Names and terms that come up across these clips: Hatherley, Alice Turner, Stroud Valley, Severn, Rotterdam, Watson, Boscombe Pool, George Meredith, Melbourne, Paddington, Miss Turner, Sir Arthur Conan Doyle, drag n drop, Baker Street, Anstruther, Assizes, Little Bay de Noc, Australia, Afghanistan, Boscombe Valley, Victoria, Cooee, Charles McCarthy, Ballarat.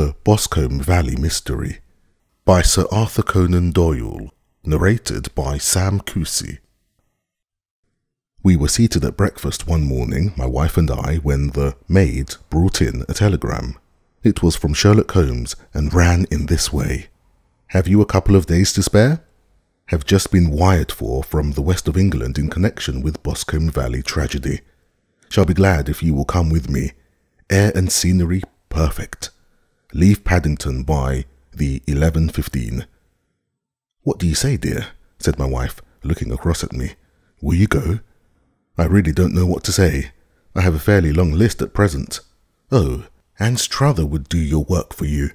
The Boscombe Valley Mystery by Sir Arthur Conan Doyle, narrated by Sam Cooee. We were seated at breakfast one morning, my wife and I, when the maid brought in a telegram. It was from Sherlock Holmes and ran in this way. Have you a couple of days to spare? Have just been wired for from the west of England in connection with Boscombe Valley tragedy. Shall be glad if you will come with me. Air and scenery perfect. Leave Paddington by the 11:15. What do you say, dear? Said my wife, looking across at me. Will you go? I really don't know what to say. I have a fairly long list at present. Oh, Anstruther would do your work for you.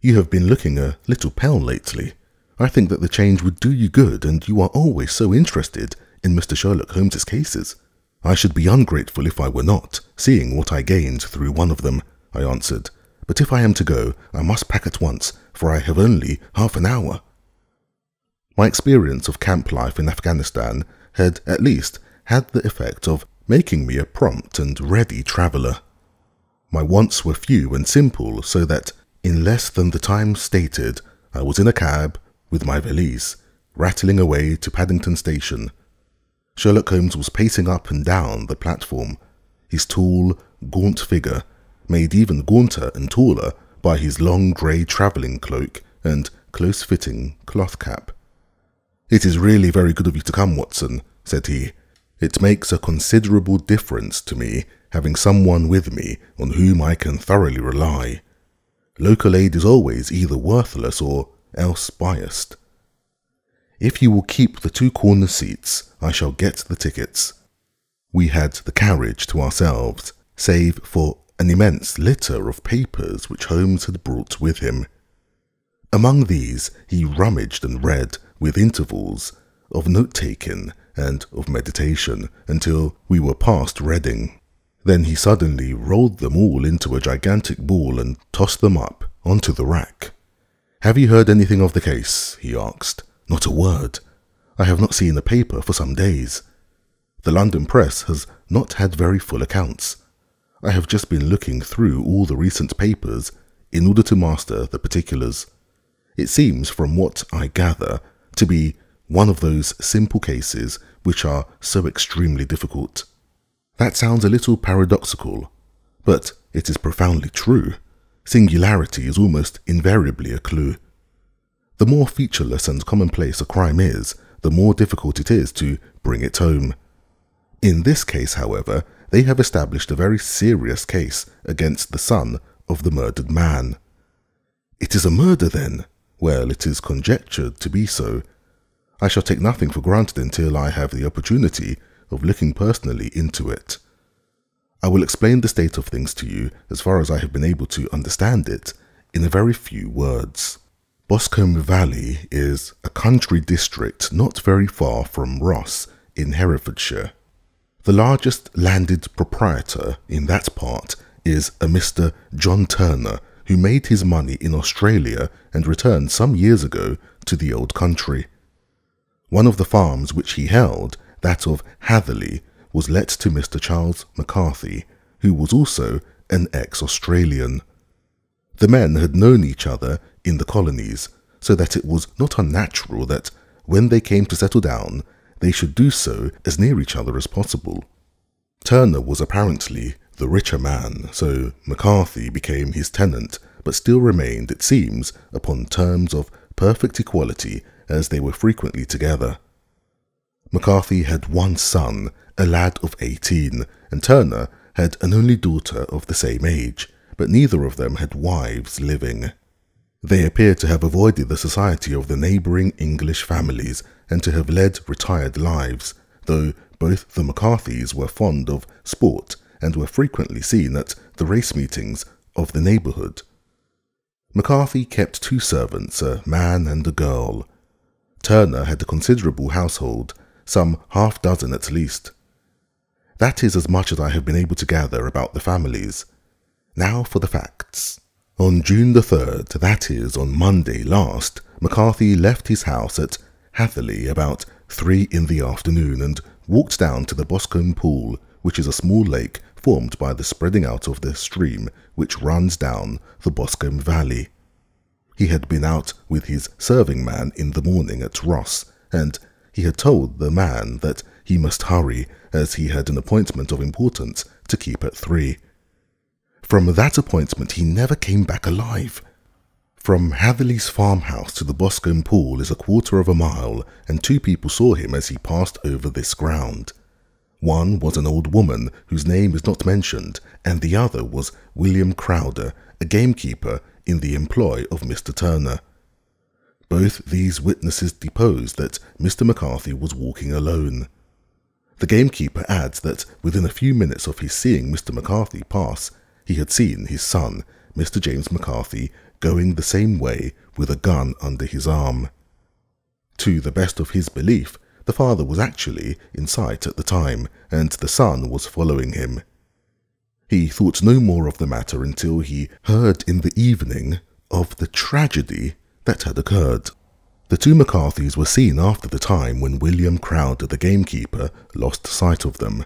You have been looking a little pale lately. I think that the change would do you good, and you are always so interested in Mr. Sherlock Holmes's cases. I should be ungrateful if I were not, seeing what I gained through one of them, I answered. But if I am to go, I must pack at once, for I have only half an hour. My experience of camp life in Afghanistan had, at least, had the effect of making me a prompt and ready traveller. My wants were few and simple, so that, in less than the time stated, I was in a cab, with my valise, rattling away to Paddington Station. Sherlock Holmes was pacing up and down the platform, his tall, gaunt figure, made even gaunter and taller by his long grey travelling cloak and close-fitting cloth cap. "It is really very good of you to come, Watson," said he. "It makes a considerable difference to me having someone with me on whom I can thoroughly rely. Local aid is always either worthless or else biased. If you will keep the two corner seats, I shall get the tickets." We had the carriage to ourselves, save for an immense litter of papers which Holmes had brought with him. Among these he rummaged and read, with intervals, of note-taking and of meditation, until we were past Reading. Then he suddenly rolled them all into a gigantic ball and tossed them up onto the rack. "Have you heard anything of the case?" he asked. "Not a word. I have not seen a paper for some days. The London press has not had very full accounts. I have just been looking through all the recent papers in order to master the particulars. It seems, from what I gather, to be one of those simple cases which are so extremely difficult." That sounds a little paradoxical, but it is profoundly true. Singularity is almost invariably a clue. The more featureless and commonplace a crime is, the more difficult it is to bring it home. In this case, however, they have established a very serious case against the son of the murdered man. It is a murder, then? Well, it is conjectured to be so. I shall take nothing for granted until I have the opportunity of looking personally into it. I will explain the state of things to you, as far as I have been able to understand it, in a very few words. Boscombe Valley is a country district not very far from Ross in Herefordshire. The largest landed proprietor in that part is a Mr. John Turner, who made his money in Australia and returned some years ago to the old country. One of the farms which he held, that of Hatherley, was let to Mr. Charles McCarthy, who was also an ex-Australian. The men had known each other in the colonies, so that it was not unnatural that, when they came to settle down, they should do so as near each other as possible. Turner was apparently the richer man, so McCarthy became his tenant, but still remained, it seems, upon terms of perfect equality, as they were frequently together. McCarthy had one son, a lad of 18, and Turner had an only daughter of the same age, but neither of them had wives living. They appear to have avoided the society of the neighbouring English families, and to have led retired lives, though both the McCarthys were fond of sport and were frequently seen at the race meetings of the neighbourhood. McCarthy kept two servants, a man and a girl. Turner had a considerable household, some half-dozen at least. That is as much as I have been able to gather about the families. Now for the facts. On June the 3rd, that is, on Monday last, McCarthy left his house at Hatherley about 3 in the afternoon and walked down to the Boscombe Pool, which is a small lake formed by the spreading out of the stream which runs down the Boscombe Valley. He had been out with his serving man in the morning at Ross, and he had told the man that he must hurry, as he had an appointment of importance to keep at 3. From that appointment he never came back alive. From Hatherley's farmhouse to the Boscombe Pool is a quarter of a mile, and 2 people saw him as he passed over this ground. One was an old woman whose name is not mentioned, and the other was William Crowder, a gamekeeper in the employ of Mr. Turner. Both these witnesses deposed that Mr. McCarthy was walking alone. The gamekeeper adds that within a few minutes of his seeing Mr. McCarthy pass, he had seen his son, Mr. James McCarthy, going the same way with a gun under his arm. To the best of his belief, the father was actually in sight at the time, and the son was following him. He thought no more of the matter until he heard in the evening of the tragedy that had occurred. The 2 McCarthys were seen after the time when William Crowder, the gamekeeper, lost sight of them.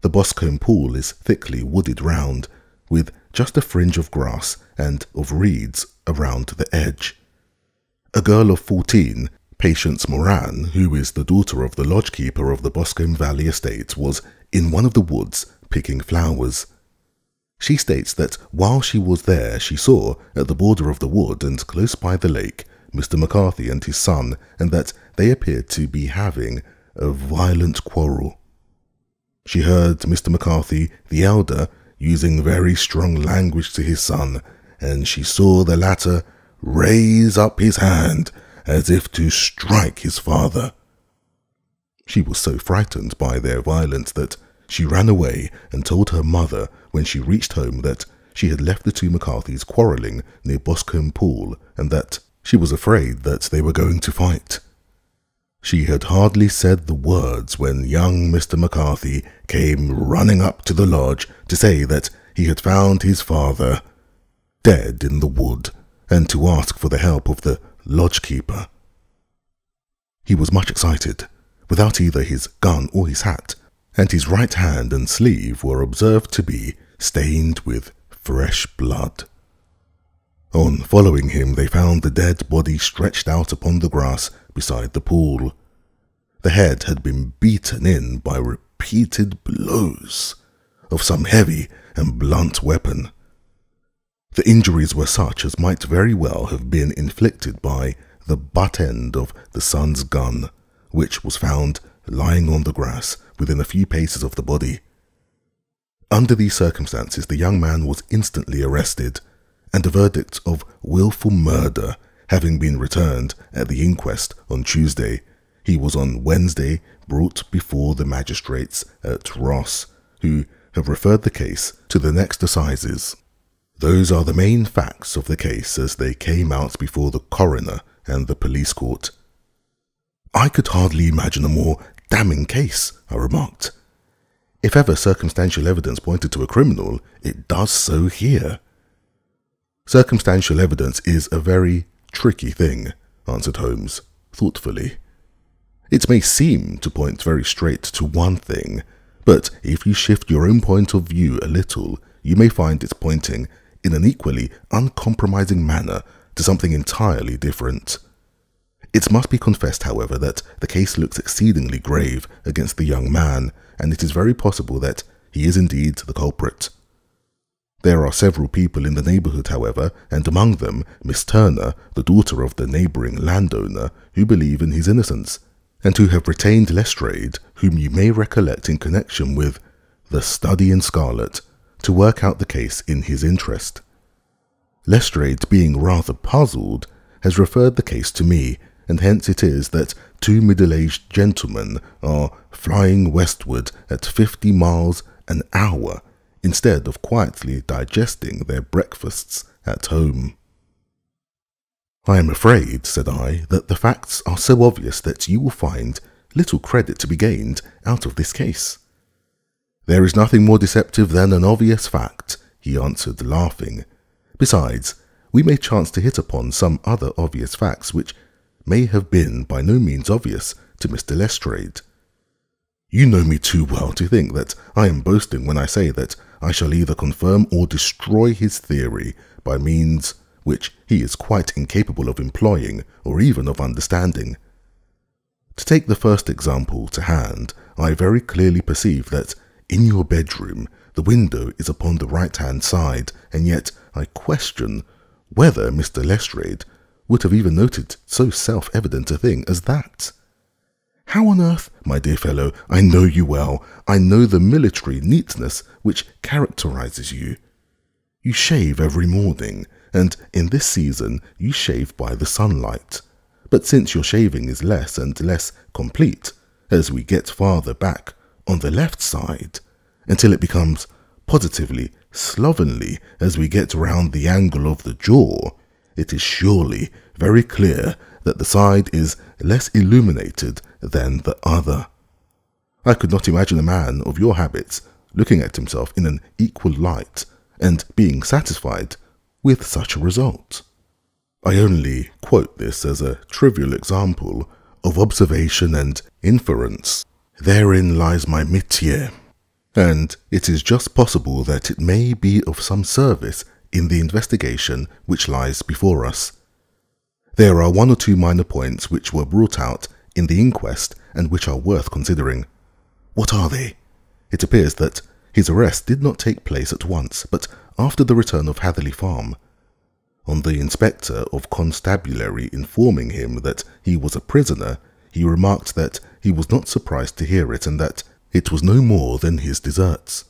The Boscombe Pool is thickly wooded round, with just a fringe of grass and of reeds around the edge. A girl of 14, Patience Moran, who is the daughter of the lodgekeeper of the Boscombe Valley estate, was in one of the woods picking flowers. She states that while she was there she saw, at the border of the wood and close by the lake, Mr. McCarthy and his son, and that they appeared to be having a violent quarrel. She heard Mr. McCarthy, the elder, using very strong language to his son, and she saw the latter raise up his hand as if to strike his father. She was so frightened by their violence that she ran away and told her mother when she reached home that she had left the 2 McCarthys quarrelling near Boscombe Pool, and that she was afraid that they were going to fight. She had hardly said the words when young Mr. McCarthy came running up to the lodge to say that he had found his father dead in the wood, and to ask for the help of the lodgekeeper. He was much excited, without either his gun or his hat, and his right hand and sleeve were observed to be stained with fresh blood. On following him they found the dead body stretched out upon the grass beside the pool. The head had been beaten in by repeated blows of some heavy and blunt weapon. The injuries were such as might very well have been inflicted by the butt-end of the son's gun, which was found lying on the grass within a few paces of the body. Under these circumstances the young man was instantly arrested, and a verdict of willful murder having been returned at the inquest on Tuesday, he was on Wednesday brought before the magistrates at Ross, who have referred the case to the next Assizes. Those are the main facts of the case as they came out before the coroner and the police court. "I could hardly imagine a more damning case," I remarked. "If ever circumstantial evidence pointed to a criminal, it does so here." "Circumstantial evidence is a very tricky thing," answered Holmes, thoughtfully. "It may seem to point very straight to one thing, but if you shift your own point of view a little, you may find it pointing in an equally uncompromising manner to something entirely different." It must be confessed, however, that the case looks exceedingly grave against the young man, and it is very possible that he is indeed the culprit. There are several people in the neighbourhood, however, and among them Miss Turner, the daughter of the neighbouring landowner, who believe in his innocence, and who have retained Lestrade, whom you may recollect in connection with The Study in Scarlet, to work out the case in his interest. Lestrade, being rather puzzled, has referred the case to me, and hence it is that 2 middle-aged gentlemen are flying westward at 50 miles an hour instead of quietly digesting their breakfasts at home. "I am afraid," said I, "that the facts are so obvious that you will find little credit to be gained out of this case." "There is nothing more deceptive than an obvious fact," he answered, laughing. "Besides, we may chance to hit upon some other obvious facts which may have been by no means obvious to Mr. Lestrade." You know me too well to think that I am boasting when I say that I shall either confirm or destroy his theory by means which he is quite incapable of employing or even of understanding. To take the first example to hand, I very clearly perceive that in your bedroom the window is upon the right-hand side, and yet I question whether Mr. Lestrade would have even noted so self-evident a thing as that. How on earth, my dear fellow, I know you well, I know the military neatness which characterizes you. You shave every morning, and in this season you shave by the sunlight. But since your shaving is less and less complete, as we get farther back on the left side, until it becomes positively slovenly as we get round the angle of the jaw, it is surely very clear that the side is less illuminated than the other. I could not imagine a man of your habits looking at himself in an equal light and being satisfied with such a result. I only quote this as a trivial example of observation and inference. Therein lies my métier, and it is just possible that it may be of some service in the investigation which lies before us. There are one or two minor points which were brought out in the inquest and which are worth considering. What are they? It appears that his arrest did not take place at once, but after the return of Hatherley Farm. On the inspector of constabulary informing him that he was a prisoner, he remarked that he was not surprised to hear it and that it was no more than his deserts.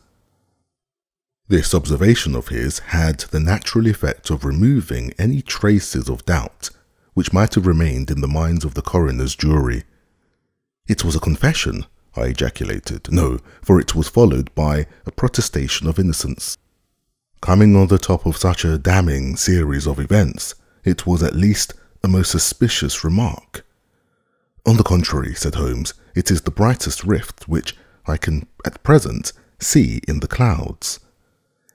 This observation of his had the natural effect of removing any traces of doubt which might have remained in the minds of the coroner's jury. "It was a confession," I ejaculated. "No, for it was followed by a protestation of innocence. Coming on the top of such a damning series of events, it was at least a most suspicious remark." "On the contrary," said Holmes, "it is the brightest rift which I can at present see in the clouds.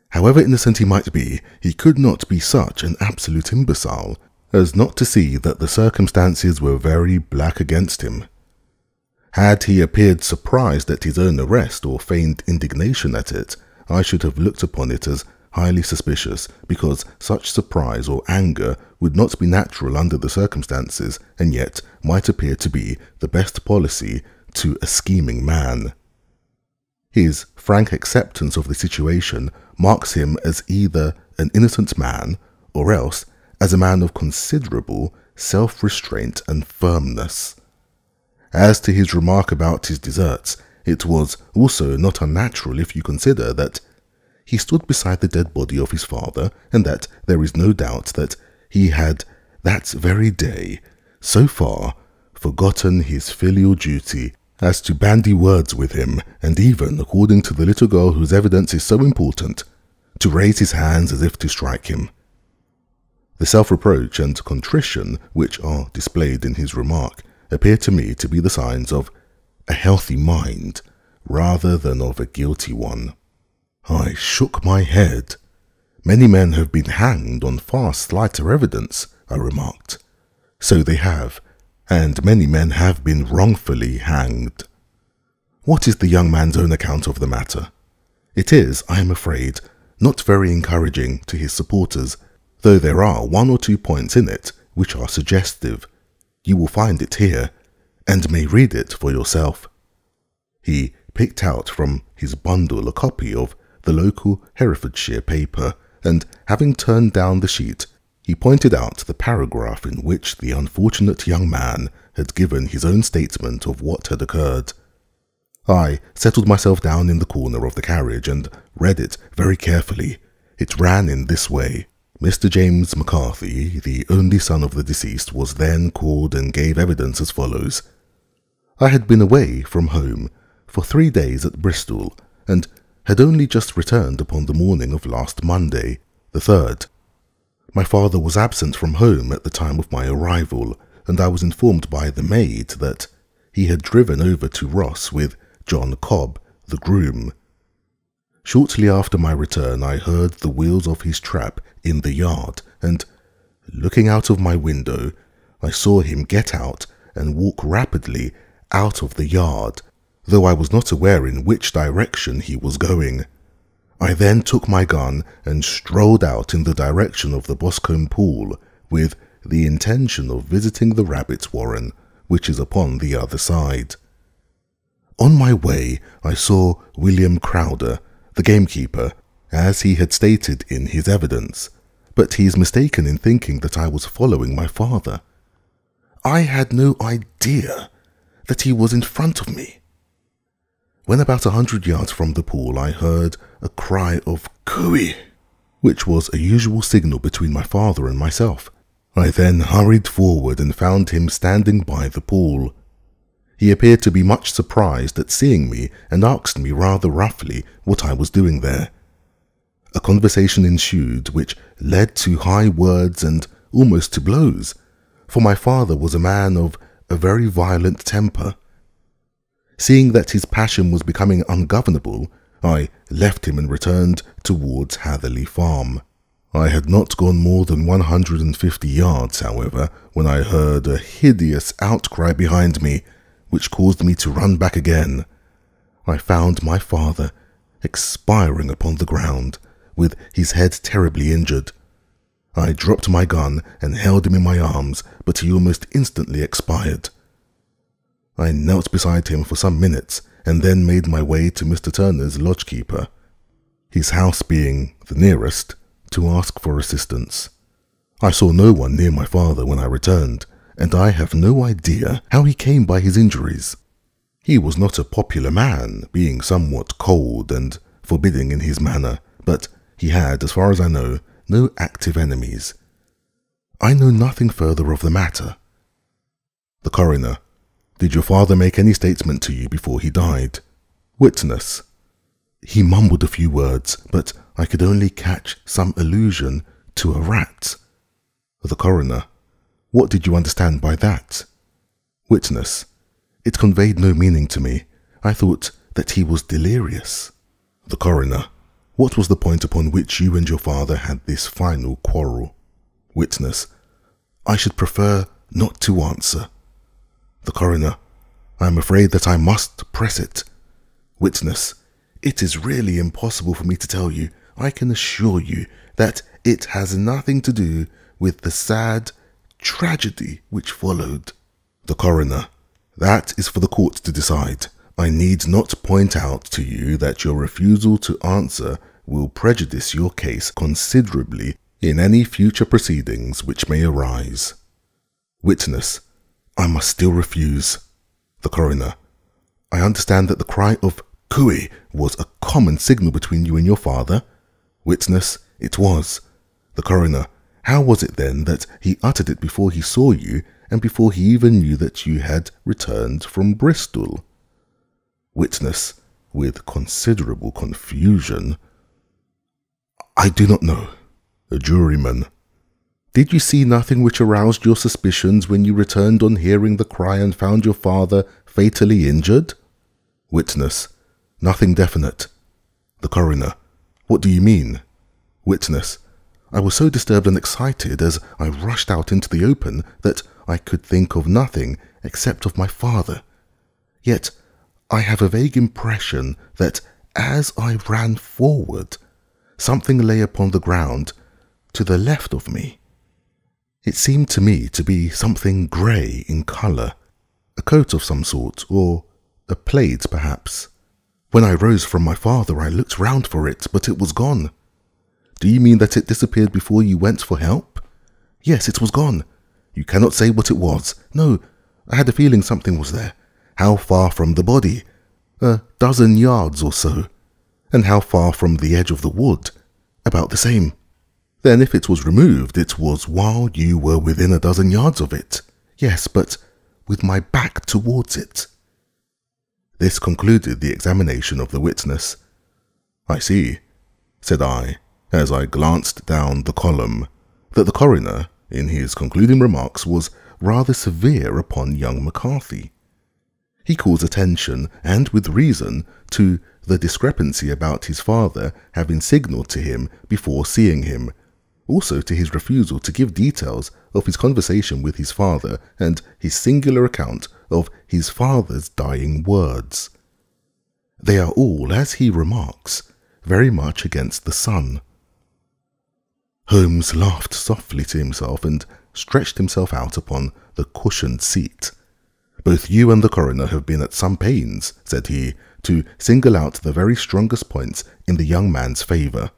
However innocent he might be, he could not be such an absolute imbecile as not to see that the circumstances were very black against him. Had he appeared surprised at his own arrest or feigned indignation at it, I should have looked upon it as highly suspicious, because such surprise or anger would not be natural under the circumstances, and yet might appear to be the best policy to a scheming man. His frank acceptance of the situation marks him as either an innocent man, or else as a man of considerable self-restraint and firmness. As to his remark about his deserts, it was also not unnatural if you consider that he stood beside the dead body of his father, and that there is no doubt that he had that very day so far forgotten his filial duty as to bandy words with him, and even, according to the little girl whose evidence is so important, to raise his hands as if to strike him. The self-reproach and contrition which are displayed in his remark appear to me to be the signs of a healthy mind rather than of a guilty one." I shook my head. "Many men have been hanged on far slighter evidence," I remarked. "So they have, and many men have been wrongfully hanged. What is the young man's own account of the matter? It is, I am afraid, not very encouraging to his supporters, though there are one or two points in it which are suggestive. You will find it here, and may read it for yourself." He picked out from his bundle a copy of the local Herefordshire paper, and having turned down the sheet, he pointed out the paragraph in which the unfortunate young man had given his own statement of what had occurred. I settled myself down in the corner of the carriage and read it very carefully. It ran in this way: "Mr. James McCarthy, the only son of the deceased, was then called and gave evidence as follows. I had been away from home for 3 days at Bristol, and had only just returned upon the morning of last Monday, the 3rd. My father was absent from home at the time of my arrival, and I was informed by the maid that he had driven over to Ross with John Cobb, the groom. Shortly after my return I heard the wheels of his trap in the yard, and looking out of my window I saw him get out and walk rapidly out of the yard, though I was not aware in which direction he was going. I then took my gun and strolled out in the direction of the Boscombe Pool with the intention of visiting the rabbit warren, which is upon the other side. On my way I saw William Crowder, the gamekeeper, as he had stated in his evidence, but he is mistaken in thinking that I was following my father. I had no idea that he was in front of me. When about 100 yards from the pool I heard a cry of "Cooee," which was a usual signal between my father and myself. I then hurried forward and found him standing by the pool. He appeared to be much surprised at seeing me and asked me rather roughly what I was doing there. A conversation ensued which led to high words and almost to blows, for my father was a man of a very violent temper. Seeing that his passion was becoming ungovernable, I left him and returned towards Hatherley Farm. I had not gone more than 150 yards, however, when I heard a hideous outcry behind me, which caused me to run back again. I found my father expiring upon the ground, with his head terribly injured. I dropped my gun and held him in my arms, but he almost instantly expired. I knelt beside him for some minutes, and then made my way to Mr. Turner's lodgekeeper, his house being the nearest, to ask for assistance. I saw no one near my father when I returned, and I have no idea how he came by his injuries. He was not a popular man, being somewhat cold and forbidding in his manner, but he had, as far as I know, no active enemies. I know nothing further of the matter. The coroner: Did your father make any statement to you before he died? Witness: He mumbled a few words, but I could only catch some allusion to a rat. The coroner: What did you understand by that? Witness: It conveyed no meaning to me. I thought that he was delirious. The coroner: What was the point upon which you and your father had this final quarrel? Witness: I should prefer not to answer. The coroner: I am afraid that I must press it. Witness: It is really impossible for me to tell you. I can assure you that it has nothing to do with the sad tragedy which followed. The coroner: That is for the court to decide. I need not point out to you that your refusal to answer will prejudice your case considerably in any future proceedings which may arise. Witness: I must still refuse. The coroner: I understand that the cry of "Cooee" was a common signal between you and your father? Witness: It was. The coroner: How was it then that he uttered it before he saw you and before he even knew that you had returned from Bristol? Witness, with considerable confusion: I do not know. A juryman: Did you see nothing which aroused your suspicions when you returned on hearing the cry and found your father fatally injured? Witness: Nothing definite. The coroner: What do you mean? Witness: I was so disturbed and excited as I rushed out into the open that I could think of nothing except of my father. Yet I have a vague impression that as I ran forward, something lay upon the ground to the left of me. It seemed to me to be something grey in colour, a coat of some sort, or a plaid perhaps. When I rose from my father I looked round for it, but it was gone. Do you mean that it disappeared before you went for help? Yes, it was gone. You cannot say what it was. No, I had a feeling something was there. How far from the body? 12 yards or so. And how far from the edge of the wood? About the same. Then if it was removed, it was while you were within 12 yards of it. Yes, but with my back towards it. This concluded the examination of the witness. I see, said I, as I glanced down the column, that the coroner, in his concluding remarks, was rather severe upon young McCarthy. He calls attention, and with reason, to the discrepancy about his father having signalled to him before seeing him, also to his refusal to give details of his conversation with his father and his singular account of his father's dying words. They are all, as he remarks, very much against the sun. Holmes laughed softly to himself and stretched himself out upon the cushioned seat. "Both you and the coroner have been at some pains," said he, "to single out the very strongest points in the young man's favour.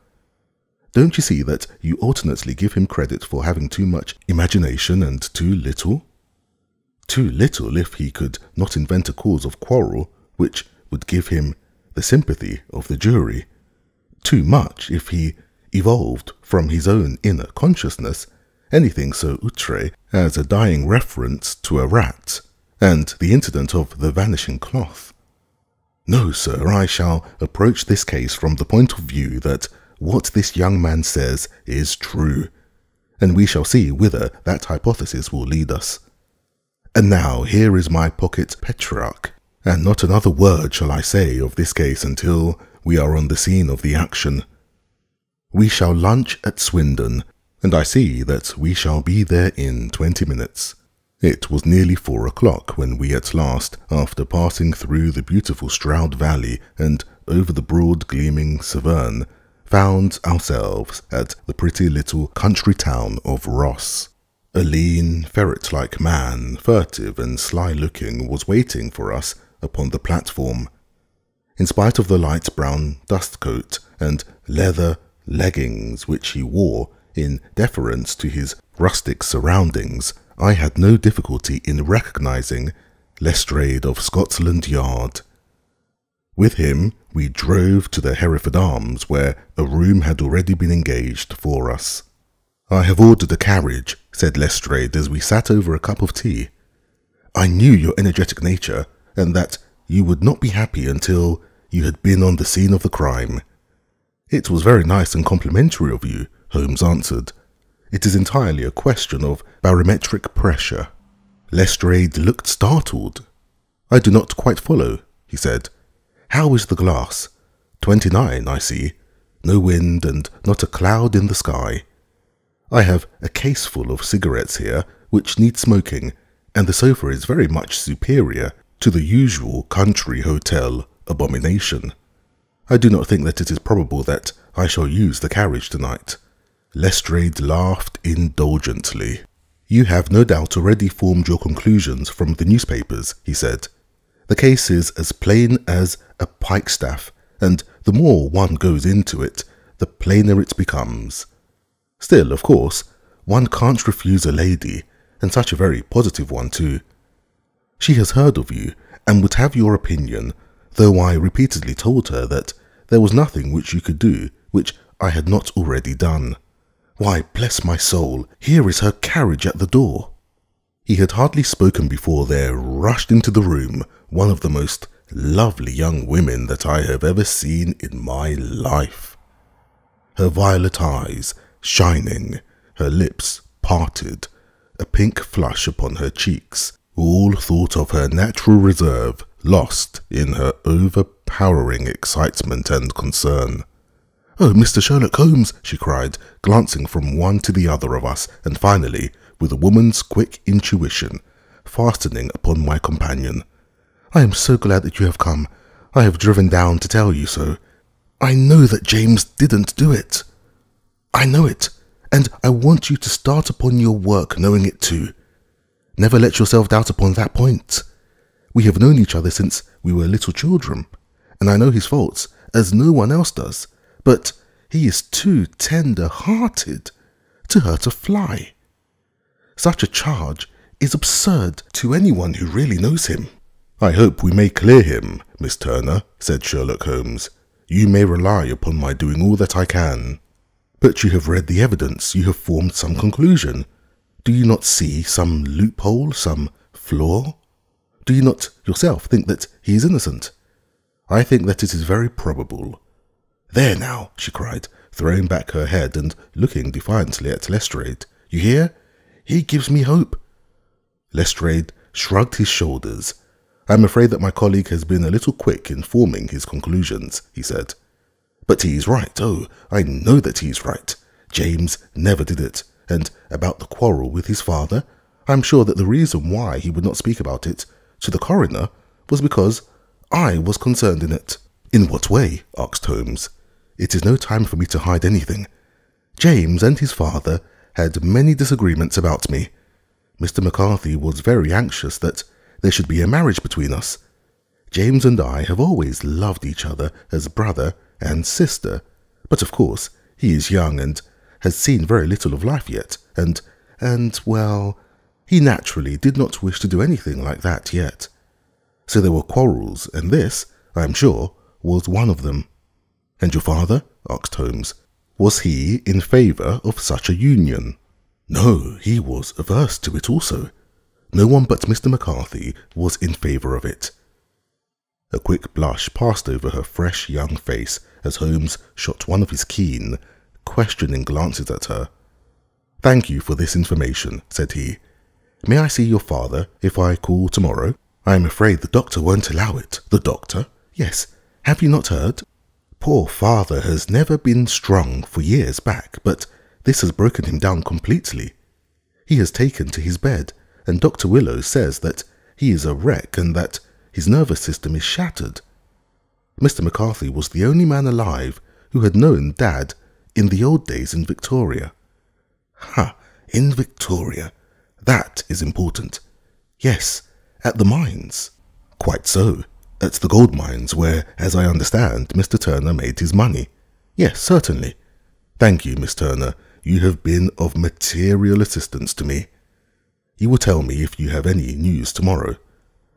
Don't you see that you alternately give him credit for having too much imagination and too little? Too little if he could not invent a cause of quarrel which would give him the sympathy of the jury. Too much if he evolved from his own inner consciousness anything so outré as a dying reference to a rat and the incident of the vanishing cloth. No, sir, I shall approach this case from the point of view that what this young man says is true, and we shall see whither that hypothesis will lead us. And now here is my pocket Petrarch, and not another word shall I say of this case until we are on the scene of the action. We shall lunch at Swindon, and I see that we shall be there in 20 minutes. It was nearly 4 o'clock when we at last, after passing through the beautiful Stroud Valley and over the broad gleaming Severn, found ourselves at the pretty little country town of Ross. A lean, ferret-like man, furtive and sly-looking, was waiting for us upon the platform. In spite of the light brown dust-coat and leather leggings which he wore in deference to his rustic surroundings, I had no difficulty in recognising Lestrade of Scotland Yard. With him we drove to the Hereford Arms, where a room had already been engaged for us. "I have ordered a carriage," said Lestrade as we sat over a cup of tea. "I knew your energetic nature, and that you would not be happy until you had been on the scene of the crime." "It was very nice and complimentary of you," Holmes answered. "It is entirely a question of barometric pressure." Lestrade looked startled. "I do not quite follow," he said. "How is the glass? 29, I see. No wind and not a cloud in the sky. I have a case full of cigarettes here which need smoking, and the sofa is very much superior to the usual country hotel abomination. I do not think that it is probable that I shall use the carriage tonight." Lestrade laughed indulgently. "You have no doubt already formed your conclusions from the newspapers," he said. "The case is as plain as a pikestaff, and the more one goes into it, the plainer it becomes. Still, of course, one can't refuse a lady, and such a very positive one too. She has heard of you, and would have your opinion, though I repeatedly told her that there was nothing which you could do which I had not already done. Why, bless my soul, here is her carriage at the door." He had hardly spoken before there rushed into the room one of the most lovely young women that I have ever seen in my life. Her violet eyes shining, her lips parted, a pink flush upon her cheeks, all thought of her natural reserve lost in her overpowering excitement and concern. "Oh, Mr. Sherlock Holmes," she cried, glancing from one to the other of us, and finally, with a woman's quick intuition, fastening upon my companion. "I am so glad that you have come. I have driven down to tell you so. I know that James didn't do it. I know it, and I want you to start upon your work knowing it too. Never let yourself doubt upon that point. We have known each other since we were little children, and I know his faults, as no one else does. But he is too tender-hearted to hurt a fly. Such a charge is absurd to anyone who really knows him." "I hope we may clear him, Miss Turner," said Sherlock Holmes. "You may rely upon my doing all that I can." "But you have read the evidence, you have formed some conclusion. Do you not see some loophole, some flaw? Do you not yourself think that he is innocent?" "I think that it is very probable." "There now," she cried, throwing back her head and looking defiantly at Lestrade. "You hear? He gives me hope." Lestrade shrugged his shoulders. "I am afraid that my colleague has been a little quick in forming his conclusions," he said. "But he is right. Oh, I know that he is right. James never did it. And about the quarrel with his father, I am sure that the reason why he would not speak about it to the coroner was because I was concerned in it. "In what way?" asked Holmes. "It is no time for me to hide anything. James and his father had many disagreements about me. Mr. McCarthy was very anxious that there should be a marriage between us. James and I have always loved each other as brother and sister, but of course he is young and has seen very little of life yet, and well, he naturally did not wish to do anything like that yet. So there were quarrels, and this, I am sure, was one of them." "And your father?" asked Holmes. "Was he in favour of such a union?" "No, he was averse to it also. No one but Mr. McCarthy was in favour of it." A quick blush passed over her fresh young face as Holmes shot one of his keen, questioning glances at her. "Thank you for this information," said he. "May I see your father if I call tomorrow? I am afraid the doctor won't allow it." "The doctor?" "Yes. Have you not heard? Poor father has never been strong for years back, but this has broken him down completely. He has taken to his bed, and Dr. Willow says that he is a wreck and that his nervous system is shattered. Mr. McCarthy was the only man alive who had known Dad in the old days in Victoria." "Ha! In Victoria. That is important." "Yes, at the mines." "Quite so. At the gold mines where, as I understand, Mr. Turner made his money." "Yes, certainly." "Thank you, Miss Turner. You have been of material assistance to me. You will tell me if you have any news tomorrow.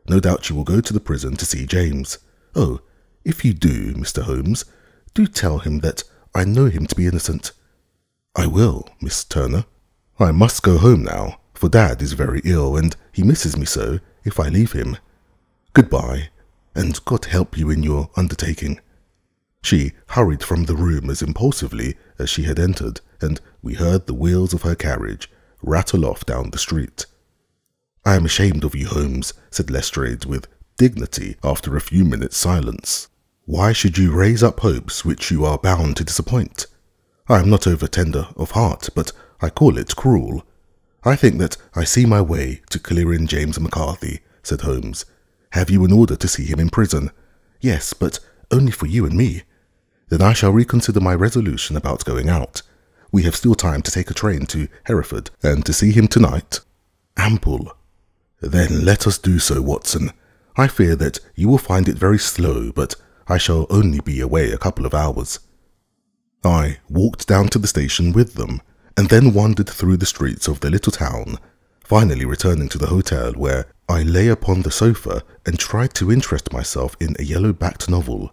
No doubt you will go to the prison to see James. Oh, if you do, Mr. Holmes, do tell him that I know him to be innocent." "I will, Miss Turner. I must go home now, for Dad is very ill and he misses me so if I leave him. Goodbye, and God help you in your undertaking." She hurried from the room as impulsively as she had entered, and we heard the wheels of her carriage rattle off down the street. "I am ashamed of you, Holmes," said Lestrade with dignity after a few minutes' silence. "Why should you raise up hopes which you are bound to disappoint? I am not over tender of heart, but I call it cruel. I think that I see my way to clearing James McCarthy," said Holmes. "Have you an order to see him in prison?" "Yes, but only for you and me." "Then I shall reconsider my resolution about going out. We have still time to take a train to Hereford and to see him tonight." "Ample." "Then let us do so, Watson. I fear that you will find it very slow, but I shall only be away a couple of hours." I walked down to the station with them, and then wandered through the streets of the little town, finally returning to the hotel where I lay upon the sofa and tried to interest myself in a yellow-backed novel.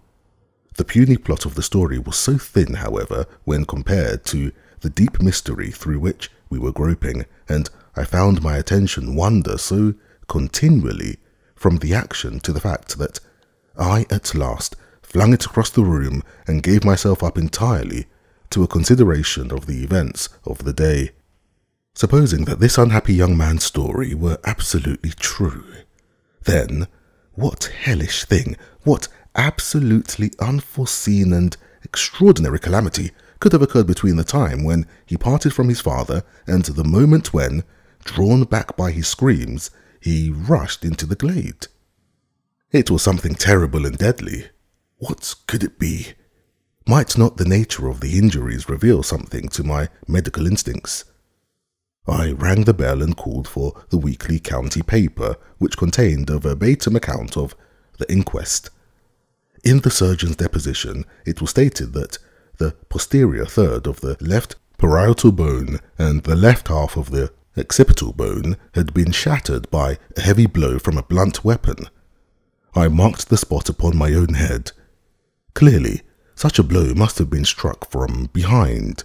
The puny plot of the story was so thin, however, when compared to the deep mystery through which we were groping, and I found my attention wander so continually from the action to the fact that I at last flung it across the room and gave myself up entirely to a consideration of the events of the day. Supposing that this unhappy young man's story were absolutely true, then what hellish thing, what absolutely unforeseen and extraordinary calamity could have occurred between the time when he parted from his father and the moment when, drawn back by his screams, he rushed into the glade? It was something terrible and deadly. What could it be? Might not the nature of the injuries reveal something to my medical instincts? I rang the bell and called for the weekly county paper, which contained a verbatim account of the inquest. In the surgeon's deposition, it was stated that the posterior third of the left parietal bone and the left half of the occipital bone had been shattered by a heavy blow from a blunt weapon. I marked the spot upon my own head. Clearly, such a blow must have been struck from behind.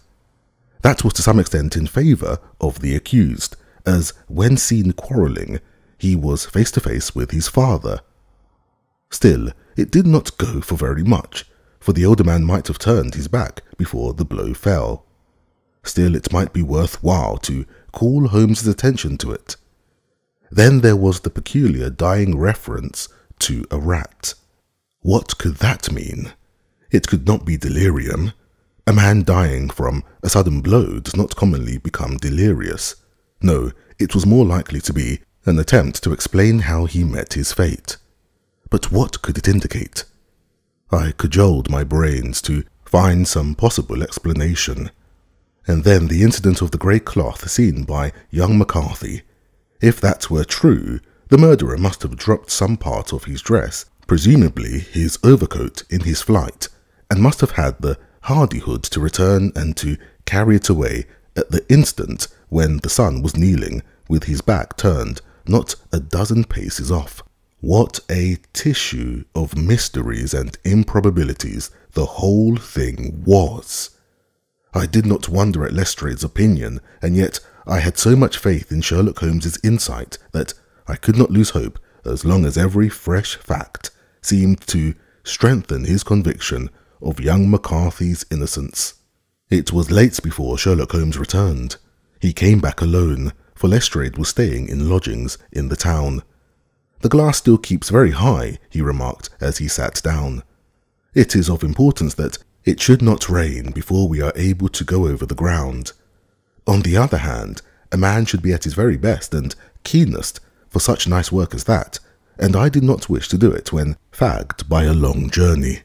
That was to some extent in favour of the accused, as when seen quarrelling, he was face to face with his father. Still, it did not go for very much, for the older man might have turned his back before the blow fell. Still, it might be worth while to call Holmes's attention to it. Then there was the peculiar dying reference to a rat. What could that mean? It could not be delirium. A man dying from a sudden blow does not commonly become delirious. No, it was more likely to be an attempt to explain how he met his fate. But what could it indicate? I cajoled my brains to find some possible explanation, and then the incident of the grey cloth seen by young McCarthy. If that were true, the murderer must have dropped some part of his dress, presumably his overcoat, in his flight, and must have had the hardihood to return and to carry it away at the instant when the sun was kneeling with his back turned not a dozen paces off. What a tissue of mysteries and improbabilities the whole thing was! I did not wonder at Lestrade's opinion, and yet I had so much faith in Sherlock Holmes's insight that I could not lose hope as long as every fresh fact seemed to strengthen his conviction of young McCarthy's innocence. It was late before Sherlock Holmes returned. He came back alone, for Lestrade was staying in lodgings in the town. "The glass still keeps very high," he remarked as he sat down. "It is of importance that it should not rain before we are able to go over the ground. On the other hand, a man should be at his very best and keenest for such nice work as that, and I did not wish to do it when fagged by a long journey.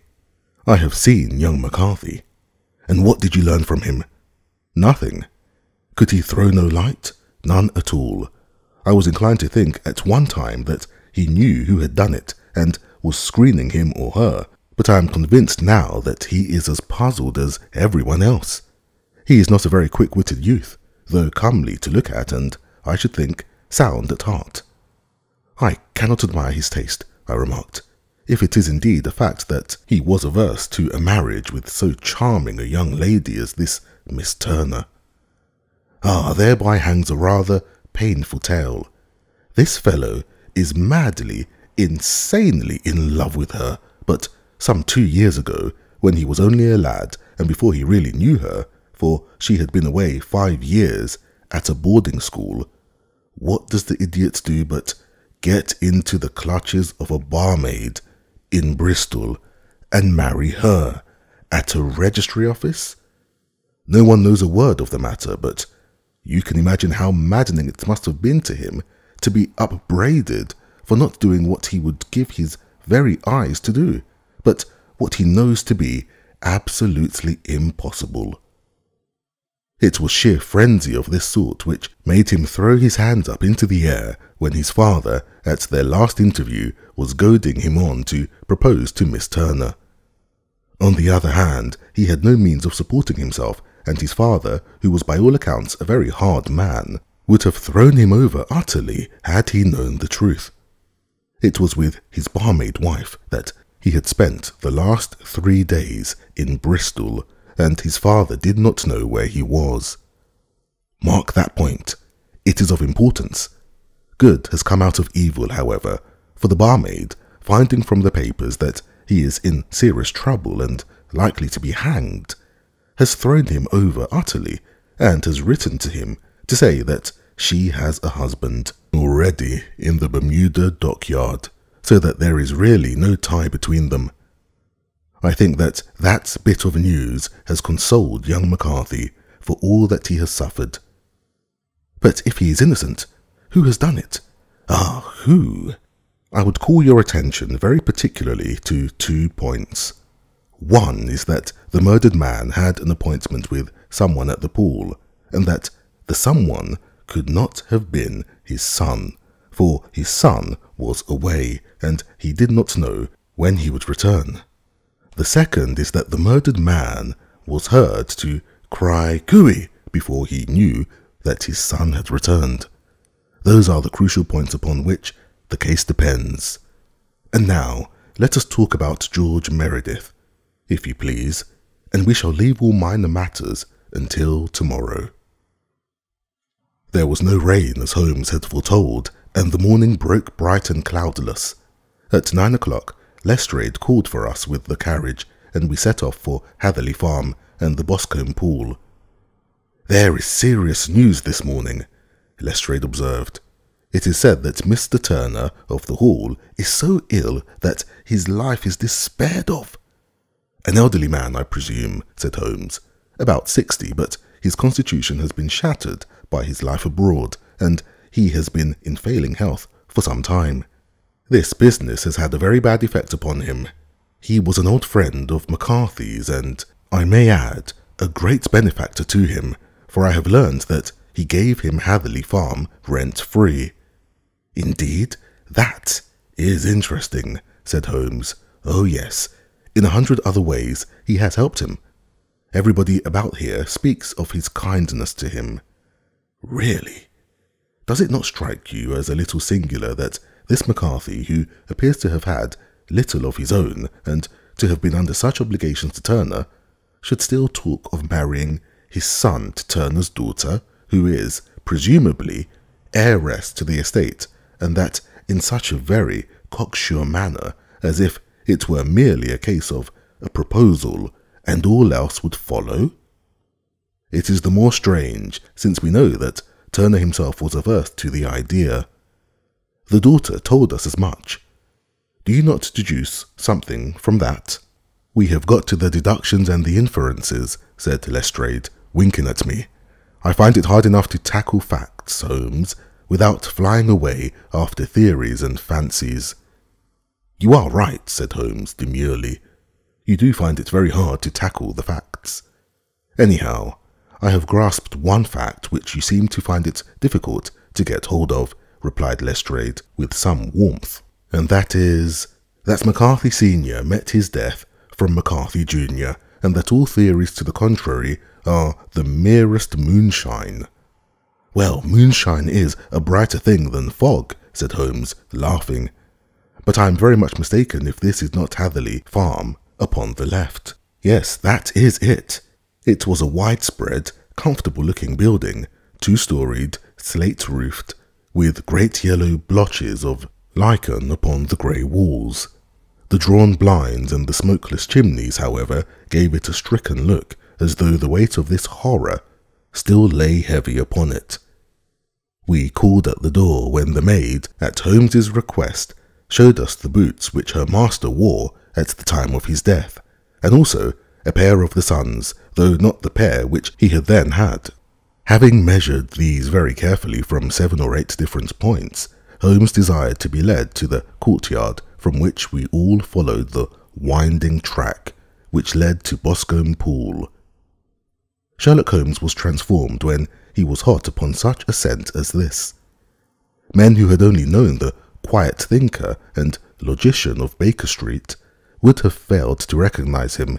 I have seen young McCarthy." "And what did you learn from him?" "Nothing." "Could he throw no light?" "None at all. I was inclined to think at one time that he knew who had done it and was screening him or her, but I am convinced now that he is as puzzled as everyone else. He is not a very quick-witted youth, though comely to look at and, I should think, sound at heart." "I cannot admire his taste," I remarked, "if it is indeed a fact that he was averse to a marriage with so charming a young lady as this Miss Turner." "Ah, thereby hangs a rather painful tale. This fellow is madly, insanely in love with her, but some 2 years ago, when he was only a lad and before he really knew her, for she had been away 5 years at a boarding school, what does the idiot do but get into the clutches of a barmaid in Bristol and marry her at a registry office? No one knows a word of the matter, but you can imagine how maddening it must have been to him to be upbraided for not doing what he would give his very eyes to do, but what he knows to be absolutely impossible. It was sheer frenzy of this sort which made him throw his hands up into the air when his father, at their last interview, was goading him on to propose to Miss Turner. On the other hand, he had no means of supporting himself, and his father, who was by all accounts a very hard man, would have thrown him over utterly had he known the truth. It was with his barmaid wife that he had spent the last 3 days in Bristol, and his father did not know where he was. Mark that point. It is of importance. Good has come out of evil, however, for the barmaid, finding from the papers that he is in serious trouble and likely to be hanged, has thrown him over utterly and has written to him to say that she has a husband already in the Bermuda dockyard, so that there is really no tie between them. I think that that bit of news has consoled young McCarthy for all that he has suffered. But if he is innocent, who has done it? Ah, who? I would call your attention very particularly to 2 points. One is that the murdered man had an appointment with someone at the pool, and that the someone could not have been his son, for his son was away, and he did not know when he would return. The second is that the murdered man was heard to cry "Cooee" before he knew that his son had returned. Those are the crucial points upon which the case depends. And now, let us talk about George Meredith, if you please, and we shall leave all minor matters until tomorrow. There was no rain as Holmes had foretold, and the morning broke bright and cloudless. At 9 o'clock, Lestrade called for us with the carriage, and we set off for Hatherley Farm and the Boscombe Pool. "There is serious news this morning," Lestrade observed. "It is said that Mr. Turner of the Hall is so ill that his life is despaired of." "An elderly man, I presume," said Holmes. "About 60, but his constitution has been shattered by his life abroad, and he has been in failing health for some time. This business has had a very bad effect upon him. He was an old friend of McCarthy's and, I may add, a great benefactor to him, for I have learned that he gave him Hatherley Farm rent-free. Indeed, that is interesting, said Holmes. Oh yes, in 100 other ways he has helped him. Everybody about here speaks of his kindness to him. Really? Does it not strike you as a little singular that this McCarthy, who appears to have had little of his own and to have been under such obligations to Turner, should still talk of marrying his son to Turner's daughter, who is, presumably, heiress to the estate, and that in such a very cocksure manner, as if it were merely a case of a proposal, and all else would follow? It is the more strange, since we know that Turner himself was averse to the idea. The daughter told us as much. Do you not deduce something from that? We have got to the deductions and the inferences, said Lestrade, winking at me. I find it hard enough to tackle facts, Holmes, without flying away after theories and fancies. You are right, said Holmes demurely. You do find it very hard to tackle the facts. Anyhow, I have grasped one fact which you seem to find it difficult to get hold of, replied Lestrade with some warmth, and that is that McCarthy Senior met his death from McCarthy Junior, and that all theories to the contrary are the merest moonshine. Well, moonshine is a brighter thing than fog, said Holmes, laughing. But I am very much mistaken if this is not Hatherley Farm upon the left. Yes, that is it. It was a widespread, comfortable-looking building, two-storied, slate-roofed, with great yellow blotches of lichen upon the grey walls. The drawn blinds and the smokeless chimneys, however, gave it a stricken look, as though the weight of this horror still lay heavy upon it. We called at the door when the maid, at Holmes's request, showed us the boots which her master wore at the time of his death, and also a pair of the son's, though not the pair which he had then had. Having measured these very carefully from 7 or 8 different points, Holmes desired to be led to the courtyard, from which we all followed the winding track which led to Boscombe Pool. Sherlock Holmes was transformed when he was hot upon such a scent as this. Men who had only known the quiet thinker and logician of Baker Street would have failed to recognize him.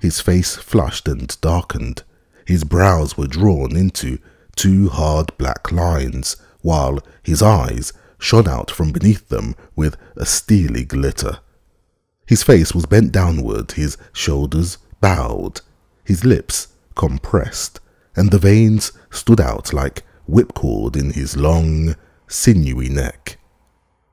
His face flushed and darkened, his brows were drawn into two hard black lines, while his eyes shone out from beneath them with a steely glitter. His face was bent downward, his shoulders bowed, his lips compressed, and the veins stood out like whipcord in his long, sinewy neck.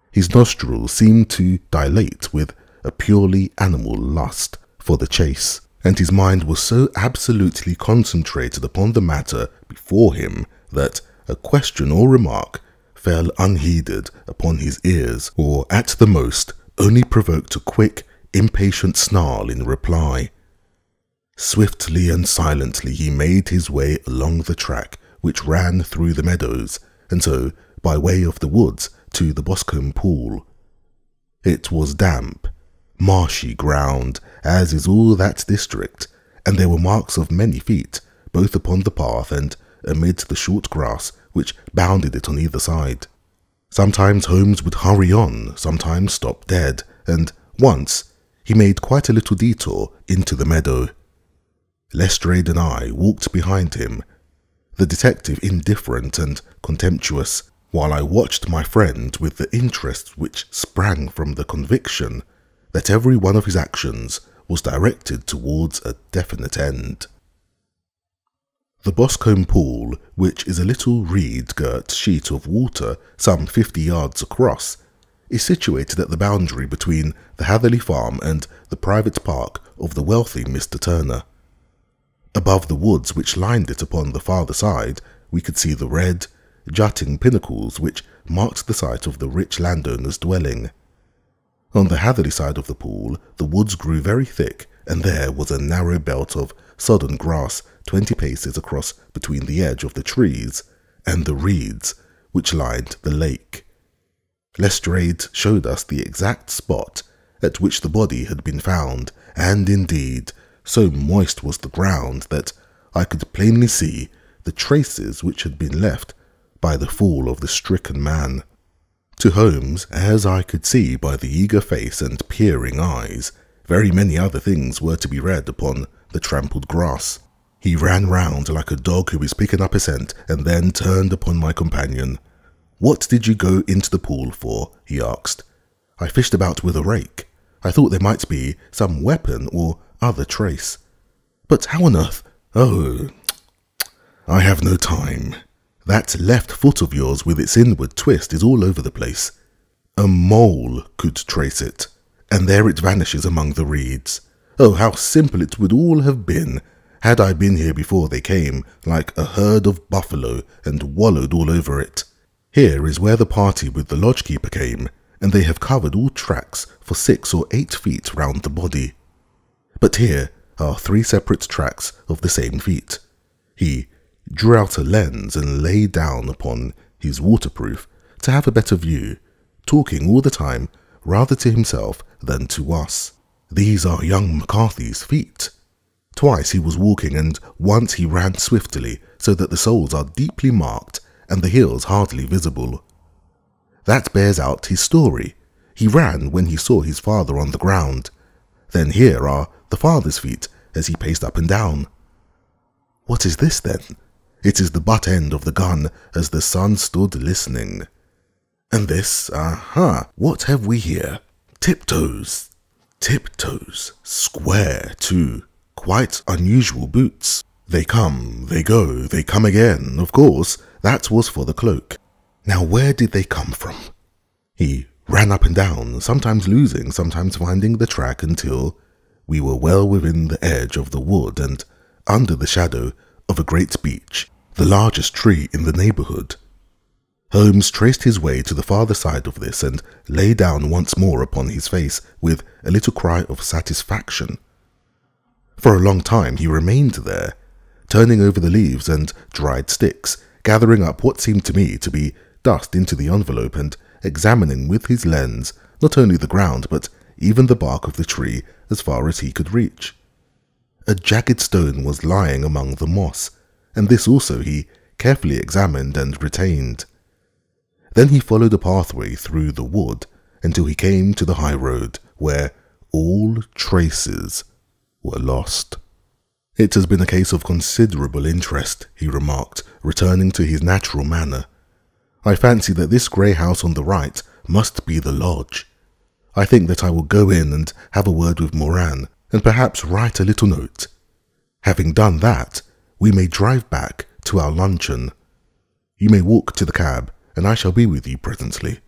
His nostrils seemed to dilate with a purely animal lust for the chase, and his mind was so absolutely concentrated upon the matter before him that a question or remark fell unheeded upon his ears, or at the most only provoked a quick, impatient snarl in reply. Swiftly and silently he made his way along the track which ran through the meadows, and so by way of the woods to the Boscombe Pool. It was damp, marshy ground, as is all that district, and there were marks of many feet, both upon the path and amid the short grass which bounded it on either side. Sometimes Holmes would hurry on, sometimes stop dead, and once he made quite a little detour into the meadow. Lestrade and I walked behind him, the detective indifferent and contemptuous, while I watched my friend with the interest which sprang from the conviction that every one of his actions was directed towards a definite end. The Boscombe Pool, which is a little reed-girt sheet of water some 50 yards across, is situated at the boundary between the Hatherley Farm and the private park of the wealthy Mr. Turner. Above the woods which lined it upon the farther side, we could see the red, jutting pinnacles which marked the site of the rich landowner's dwelling. On the Hatherley side of the pool, the woods grew very thick, and there was a narrow belt of sodden grass 20 paces across between the edge of the trees and the reeds which lined the lake. Lestrade showed us the exact spot at which the body had been found, and indeed, so moist was the ground that I could plainly see the traces which had been left by the fall of the stricken man. To Holmes, as I could see by the eager face and peering eyes, very many other things were to be read upon the trampled grass. He ran round like a dog who is picking up a scent, and then turned upon my companion. "What did you go into the pool for?" he asked. "I fished about with a rake. I thought there might be some weapon or other trace." "But how on earth—" "Oh, I have no time. That left foot of yours with its inward twist is all over the place. A mole could trace it, and there it vanishes among the reeds. Oh, how simple it would all have been had I been here before they came, like a herd of buffalo, and wallowed all over it. Here is where the party with the lodgekeeper came, and they have covered all tracks for 6 or 8 feet round the body. But here are 3 separate tracks of the same feet." He drew out a lens and lay down upon his waterproof to have a better view, talking all the time rather to himself than to us. "These are young McCarthy's feet. Twice he was walking, and once he ran swiftly, so that the soles are deeply marked and the heels hardly visible. That bears out his story. He ran when he saw his father on the ground. Then here are the father's feet as he paced up and down." "What is this, then?" "It is the butt end of the gun as the son stood listening. And this, what have we here? Tiptoes. Tiptoes. Square, too. Quite unusual boots. They come, they go, they come again. Of course, that was for the cloak. Now where did they come from?" He ran up and down, sometimes losing, sometimes finding the track, until we were well within the edge of the wood and under the shadow of a great beech, the largest tree in the neighbourhood. Holmes traced his way to the farther side of this, and lay down once more upon his face with a little cry of satisfaction. For a long time he remained there, turning over the leaves and dried sticks, gathering up what seemed to me to be dust into the envelope, and examining with his lens not only the ground but even the bark of the tree as far as he could reach. A jagged stone was lying among the moss, and this also he carefully examined and retained. Then he followed a pathway through the wood until he came to the high road, where all traces were lost. "It has been a case of considerable interest," he remarked, returning to his natural manner. "I fancy that this grey house on the right must be the lodge. I think that I will go in and have a word with Moran, and perhaps write a little note. Having done that, we may drive back to our luncheon. You may walk to the cab, and I shall be with you presently."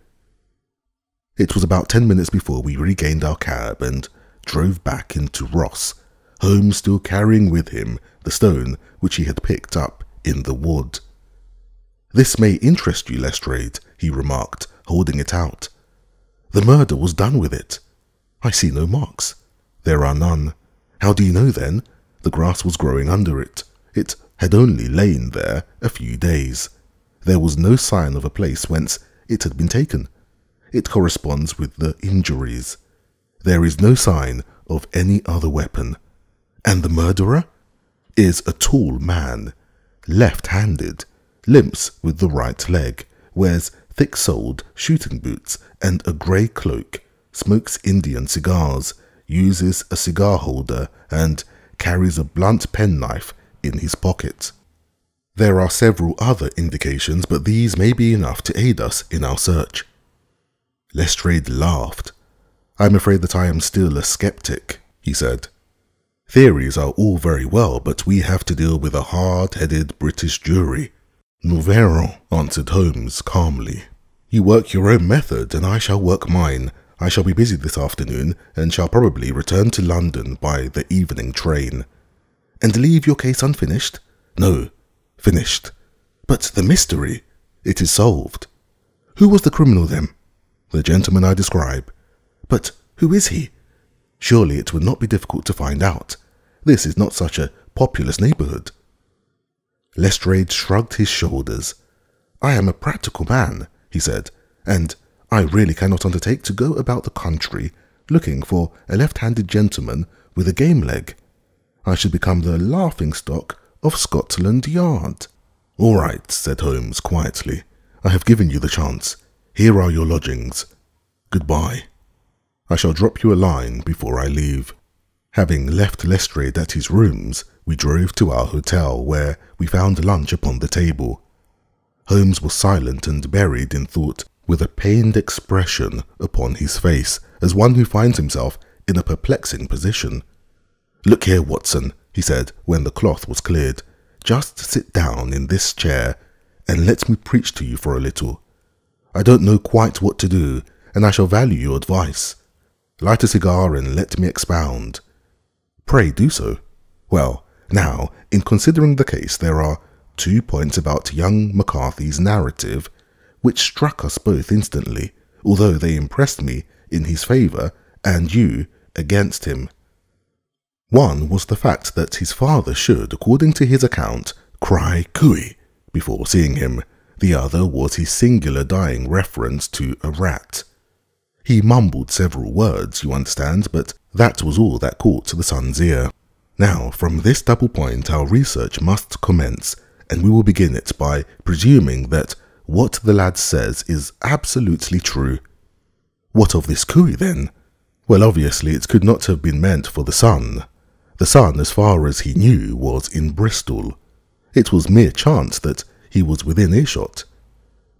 It was about 10 minutes before we regained our cab, and drove back into Ross, Holmes still carrying with him the stone which he had picked up in the wood. "This may interest you, Lestrade," he remarked, holding it out. "The murder was done with it." "I see no marks." "There are none." "How do you know, then?" "The grass was growing under it. It had only lain there a few days. There was no sign of a place whence it had been taken. It corresponds with the injuries. There is no sign of any other weapon. And the murderer is a tall man, left-handed, limps with the right leg, wears thick-soled shooting boots and a grey cloak, smokes Indian cigars, uses a cigar holder, and carries a blunt penknife in his pocket. There are several other indications, but these may be enough to aid us in our search." Lestrade laughed. "I am afraid that I am still a sceptic," he said. "Theories are all very well, but we have to deal with a hard-headed British jury." "Nous verrons," answered Holmes calmly. "You work your own method, and I shall work mine. I shall be busy this afternoon, and shall probably return to London by the evening train." "And leave your case unfinished?" "No, finished." "But the mystery—" "It is solved." "Who was the criminal, then?" "The gentleman I describe." "But who is he?" "Surely it would not be difficult to find out. This is not such a populous neighbourhood." Lestrade shrugged his shoulders. "I am a practical man," he said, "and I really cannot undertake to go about the country looking for a left-handed gentleman with a game leg. I should become the laughingstock of Scotland Yard. "All right," said Holmes quietly. "I have given you the chance. Here are your lodgings. Goodbye. I shall drop you a line before I leave." Having left Lestrade at his rooms, we drove to our hotel, where we found lunch upon the table. Holmes was silent and buried in thought, with a pained expression upon his face, as one who finds himself in a perplexing position. "Look here, Watson," he said, when the cloth was cleared. "Just sit down in this chair, and let me preach to you for a little. I don't know quite what to do, and I shall value your advice. Light a cigar and let me expound." "Pray do so." "Well, now, in considering the case, there are 2 points about young McCarthy's narrative which struck us both instantly, although they impressed me in his favour and you against him. One was the fact that his father should, according to his account, cry Cooee before seeing him. The other was his singular dying reference to a rat. He mumbled several words, you understand, but that was all that caught the son's ear. Now, from this double point our research must commence, and we will begin it by presuming that what the lad says is absolutely true. What of this Cooee, then? Well, obviously it could not have been meant for the son. The son, as far as he knew, was in Bristol. It was mere chance that he was within earshot.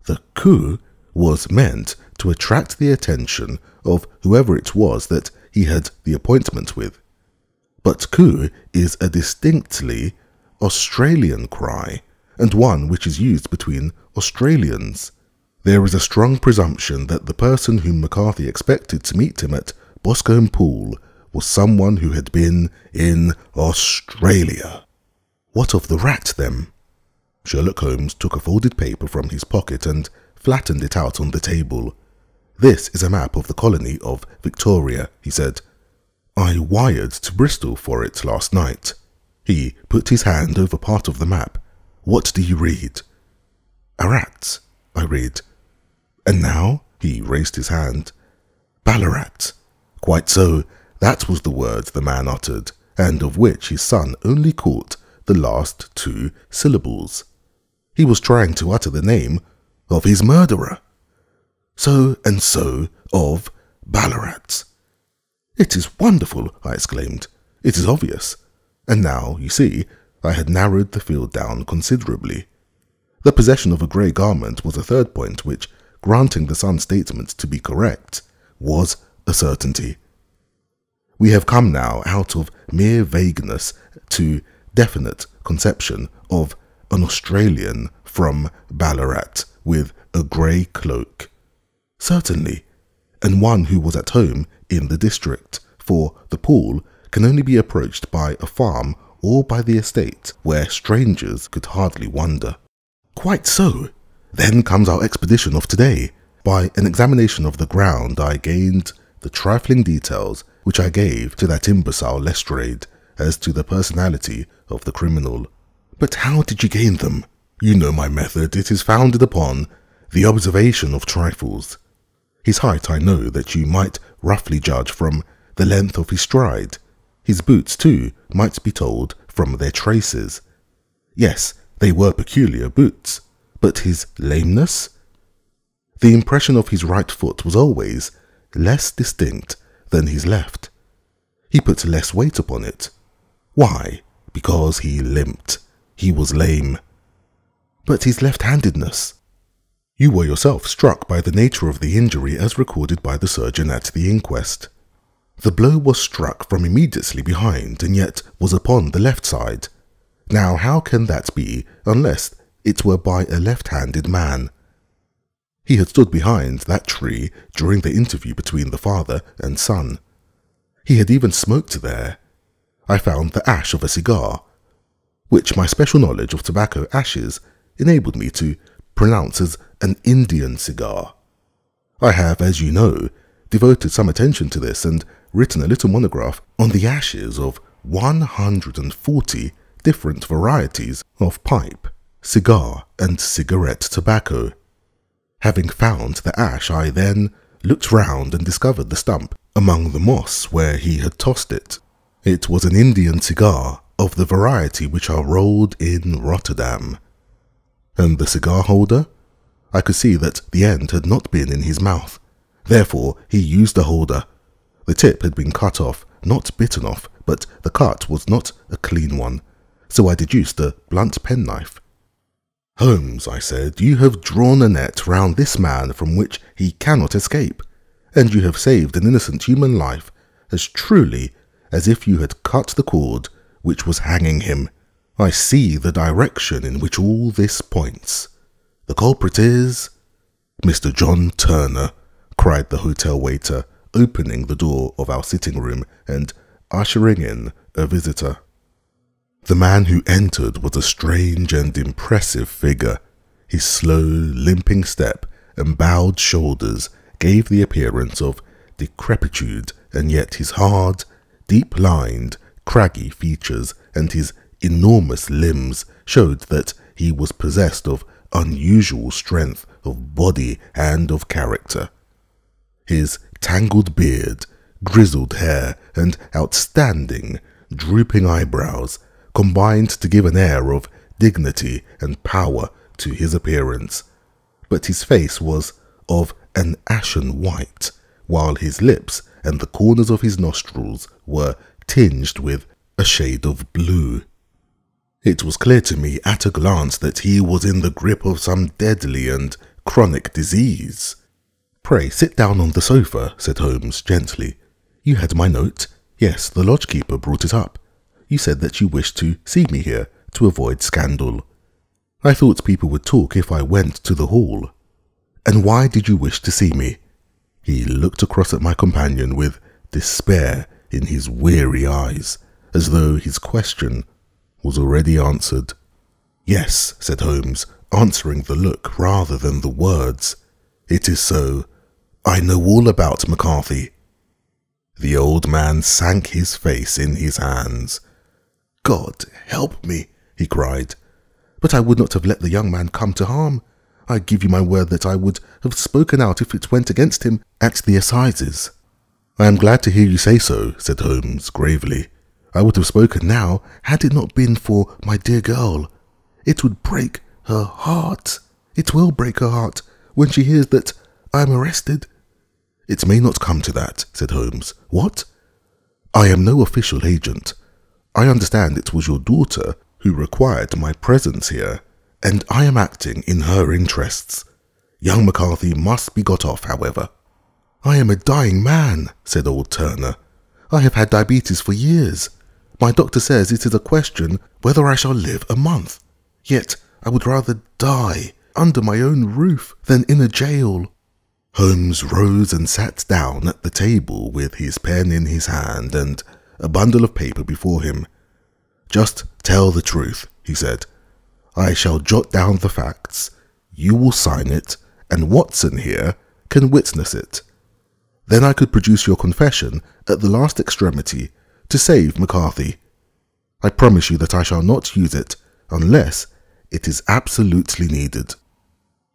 The Coo was meant to attract the attention of whoever it was that he had the appointment with. But Coo is a distinctly Australian cry, and one which is used between Australians. There is a strong presumption that the person whom McCarthy expected to meet him at Boscombe Pool was someone who had been in Australia. What of the rat, then? Sherlock Holmes took a folded paper from his pocket and flattened it out on the table. "This is a map of the colony of Victoria," he said. "I wired to Bristol for it last night." He put his hand over part of the map. "What do you read?" "A rat, I read." "And now?" He raised his hand. "Ballarat." "Quite so." That was the word the man uttered, and of which his son only caught the last 2 syllables. He was trying to utter the name of his murderer. "So and so of Ballarat." "It is wonderful," I exclaimed. "It is obvious. And now, you see, I had narrowed the field down considerably." The possession of a grey garment was a third point which, granting the son's statement to be correct, was a certainty. We have come now out of mere vagueness to definite conception of an Australian from Ballarat with a grey cloak. Certainly, and one who was at home in the district, for the pool can only be approached by a farm or by the estate, where strangers could hardly wander. "Quite so. Then comes our expedition of today. By an examination of the ground I gained the trifling details which I gave to that imbecile Lestrade as to the personality of the criminal." "But how did you gain them?" "You know my method. It is founded upon the observation of trifles. His height I know that you might roughly judge from the length of his stride. His boots, too, might be told from their traces. Yes, they were peculiar boots. But his lameness? The impression of his right foot was always less distinct than his left. He put less weight upon it. Why? Because he limped. He was lame. But his left-handedness? You were yourself struck by the nature of the injury as recorded by the surgeon at the inquest. The blow was struck from immediately behind, and yet was upon the left side. Now, how can that be, unless it were by a left-handed man? He had stood behind that tree during the interview between the father and son. He had even smoked there. I found the ash of a cigar, which my special knowledge of tobacco ashes enabled me to pronounce as an Indian cigar. I have, as you know, devoted some attention to this and written a little monograph on the ashes of 140 different varieties of pipe, cigar, and cigarette tobacco. Having found the ash, I then looked round and discovered the stump among the moss where he had tossed it. It was an Indian cigar of the variety which are rolled in Rotterdam. And the cigar holder? I could see that the end had not been in his mouth. Therefore he used a holder. The tip had been cut off, not bitten off, but the cut was not a clean one, so I deduced a blunt penknife. "Holmes," I said, "you have drawn a net round this man from which he cannot escape, and you have saved an innocent human life as truly as if you had cut the cord which was hanging him. I see the direction in which all this points. The culprit is—" "Mr. John Turner," cried the hotel waiter, opening the door of our sitting-room and ushering in a visitor. The man who entered was a strange and impressive figure. His slow, limping step and bowed shoulders gave the appearance of decrepitude, and yet his hard, deep-lined, craggy features and his enormous limbs showed that he was possessed of unusual strength of body and of character. His tangled beard, grizzled hair, and outstanding, drooping eyebrows combined to give an air of dignity and power to his appearance, but his face was of an ashen white, while his lips and the corners of his nostrils were tinged with a shade of blue. It was clear to me at a glance that he was in the grip of some deadly and chronic disease. "Pray sit down on the sofa," said Holmes gently. "You had my note? Yes, the lodgekeeper brought it up. You said that you wished to see me here to avoid scandal. I thought people would talk if I went to the hall. And why did you wish to see me?" He looked across at my companion with despair in his weary eyes, as though his question was already answered. "Yes," said Holmes, answering the look rather than the words. "It is so. I know all about McCarthy." The old man sank his face in his hands. "God help me," he cried. "But I would not have let the young man come to harm. I give you my word that I would have spoken out if it went against him at the Assizes." "I am glad to hear you say so," said Holmes gravely. "I would have spoken now had it not been for my dear girl. It would break her heart. It will break her heart when she hears that I am arrested." "It may not come to that," said Holmes. "What?" "I am no official agent. I understand it was your daughter who required my presence here, and I am acting in her interests. Young McCarthy must be got off, however." "I am a dying man," said old Turner. "I have had diabetes for years. My doctor says it is a question whether I shall live a month. Yet I would rather die under my own roof than in a jail." Holmes rose and sat down at the table with his pen in his hand and a bundle of paper before him. "Just tell the truth," he said. "I shall jot down the facts, you will sign it, and Watson here can witness it. Then I could produce your confession at the last extremity to save McCarthy. I promise you that I shall not use it unless it is absolutely needed."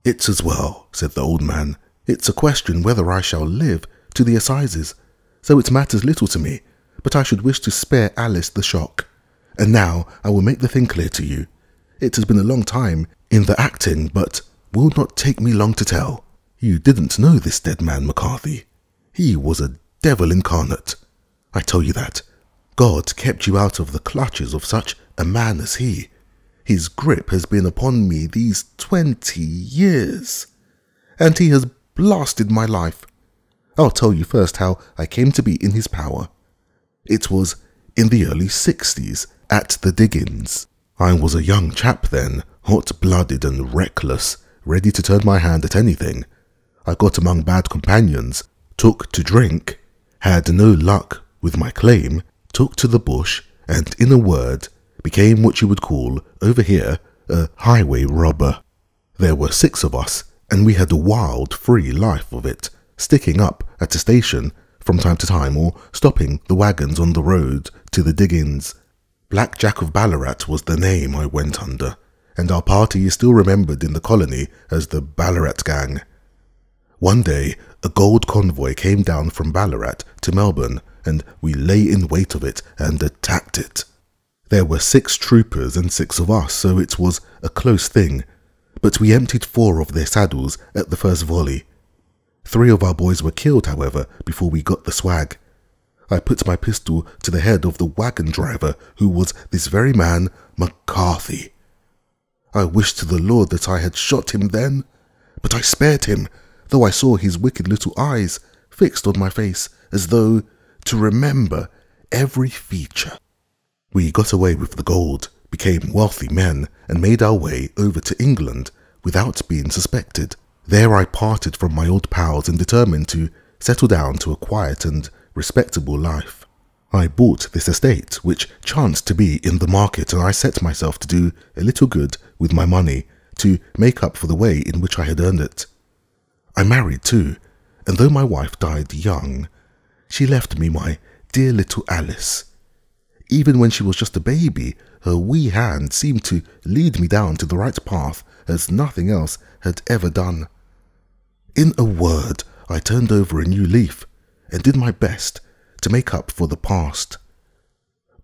"It's as well," said the old man. "It's a question whether I shall live to the Assizes, so it matters little to me, but I should wish to spare Alice the shock. And now I will make the thing clear to you. It has been a long time in the acting, but will not take me long to tell. You didn't know this dead man McCarthy. He was a devil incarnate. I tell you that. God kept you out of the clutches of such a man as he. His grip has been upon me these 20 years, and he has blasted my life. I'll tell you first how I came to be in his power. It was in the early 60s at the diggings. I was a young chap then, hot-blooded and reckless, ready to turn my hand at anything. I got among bad companions, took to drink, had no luck with my claim, took to the bush, and in a word, became what you would call, over here, a highway robber. There were 6 of us, and we had a wild, free life of it, sticking up at a station from time to time or stopping the wagons on the road to the diggings. Black Jack of Ballarat was the name I went under, and our party is still remembered in the colony as the Ballarat Gang. One day, a gold convoy came down from Ballarat to Melbourne, and we lay in wait of it and attacked it. There were 6 troopers and 6 of us, so it was a close thing, but we emptied 4 of their saddles at the first volley. 3 of our boys were killed, however, before we got the swag. I put my pistol to the head of the wagon driver, who was this very man, McCarthy. I wished to the Lord that I had shot him then, but I spared him, though I saw his wicked little eyes fixed on my face, as though to remember every feature. We got away with the gold, became wealthy men, and made our way over to England without being suspected. There I parted from my old pals and determined to settle down to a quiet and respectable life. I bought this estate, which chanced to be in the market, and I set myself to do a little good with my money, to make up for the way in which I had earned it. I married too, and though my wife died young, she left me my dear little Alice. Even when she was just a baby, her wee hand seemed to lead me down to the right path as nothing else had ever done. In a word, I turned over a new leaf and did my best to make up for the past.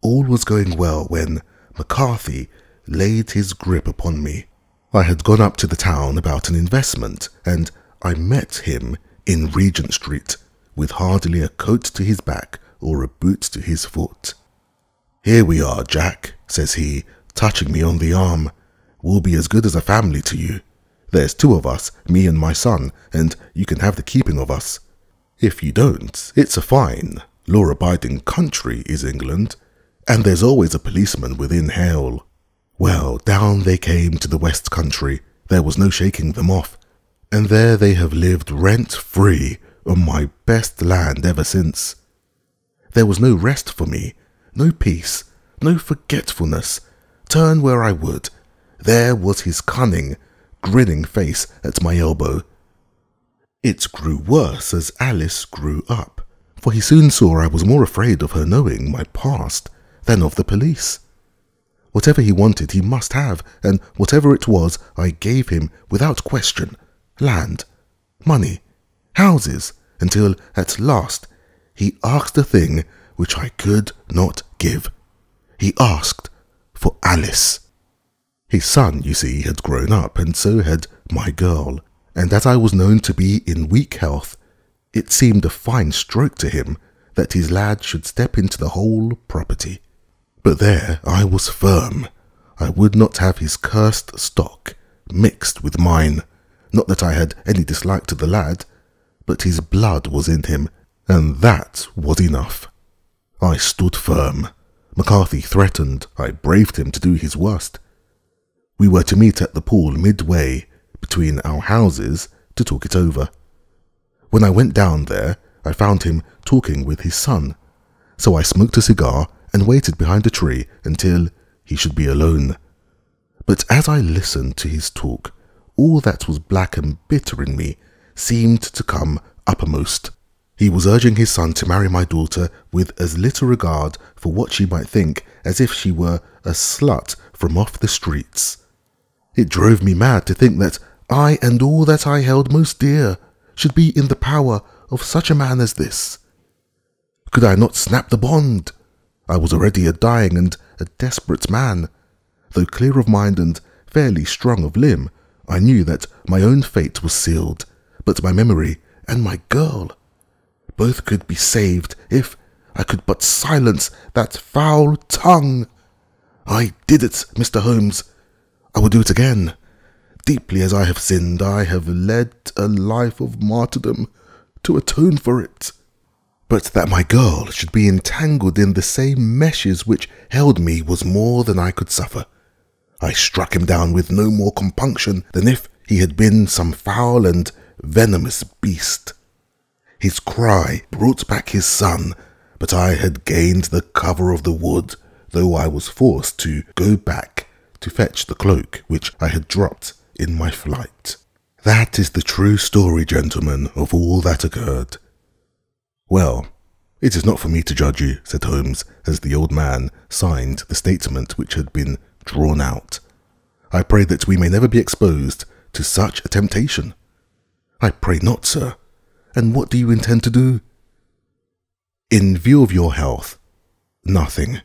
All was going well when McCarthy laid his grip upon me. I had gone up to the town about an investment, and I met him in Regent Street, with hardly a coat to his back or a boot to his foot. "Here we are, Jack," says he, touching me on the arm. "We'll be as good as a family to you. There's 2 of us, me and my son, and you can have the keeping of us. If you don't, it's a fine, law-abiding country is England, and there's always a policeman within hail." Well, down they came to the West Country. There was no shaking them off, and there they have lived rent-free on my best land ever since. There was no rest for me, no peace, no forgetfulness. Turn where I would, there was his cunning, grinning face at my elbow. It grew worse as Alice grew up, for he soon saw I was more afraid of her knowing my past than of the police. Whatever he wanted he must have, and whatever it was I gave him without question, land, money, houses, until at last he asked a thing which I could not give. He asked for Alice. His son, you see, had grown up, and so had my girl, and as I was known to be in weak health, it seemed a fine stroke to him that his lad should step into the whole property. But there I was firm. I would not have his cursed stock mixed with mine. Not that I had any dislike to the lad, but his blood was in him, and that was enough. I stood firm. McCarthy threatened. I braved him to do his worst. We were to meet at the pool midway between our houses to talk it over. When I went down there, I found him talking with his son, so I smoked a cigar and waited behind a tree until he should be alone. But as I listened to his talk, all that was black and bitter in me seemed to come uppermost. He was urging his son to marry my daughter with as little regard for what she might think as if she were a slut from off the streets. It drove me mad to think that I and all that I held most dear should be in the power of such a man as this. Could I not snap the bond? I was already a dying and a desperate man. Though clear of mind and fairly strong of limb, I knew that my own fate was sealed, but my memory and my girl, both could be saved if I could but silence that foul tongue. I did it, Mr. Holmes. I will do it again. Deeply as I have sinned, I have led a life of martyrdom to atone for it. But that my girl should be entangled in the same meshes which held me was more than I could suffer. I struck him down with no more compunction than if he had been some foul and venomous beast. His cry brought back his son, but I had gained the cover of the wood, though I was forced to go back to fetch the cloak which I had dropped in my flight. That is the true story, gentlemen, of all that occurred. Well, it is not for me to judge you, said Holmes, as the old man signed the statement which had been drawn out. I pray that we may never be exposed to such a temptation. I pray not, sir. And what do you intend to do? In view of your health, nothing.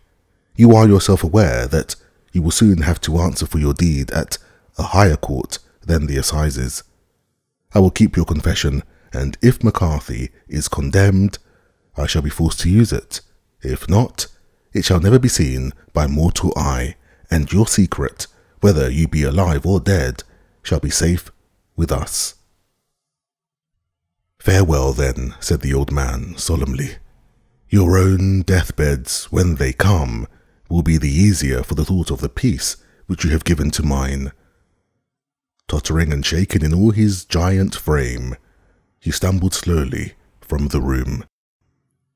You are yourself aware that you will soon have to answer for your deed at a higher court than the Assizes. I will keep your confession, and if McCarthy is condemned, I shall be forced to use it. If not, it shall never be seen by mortal eye, and your secret, whether you be alive or dead, shall be safe with us. Farewell, then, said the old man solemnly. Your own deathbeds, when they come, will be the easier for the thought of the peace which you have given to mine. Tottering and shaken in all his giant frame, he stumbled slowly from the room.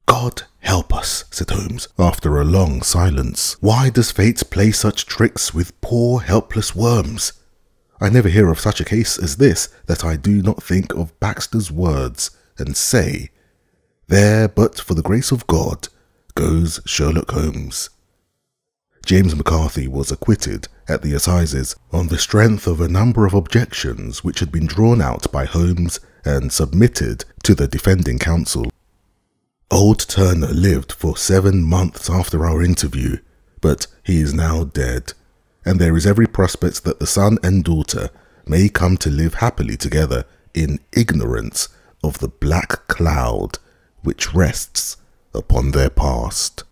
God help us, said Holmes, after a long silence. Why does fate play such tricks with poor helpless worms? I never hear of such a case as this that I do not think of Baxter's words and say, there, but for the grace of God, goes Sherlock Holmes. James McCarthy was acquitted at the Assizes on the strength of a number of objections which had been drawn out by Holmes and submitted to the defending counsel. Old Turner lived for 7 months after our interview, but he is now dead, and there is every prospect that the son and daughter may come to live happily together in ignorance of the black cloud which rests upon their past.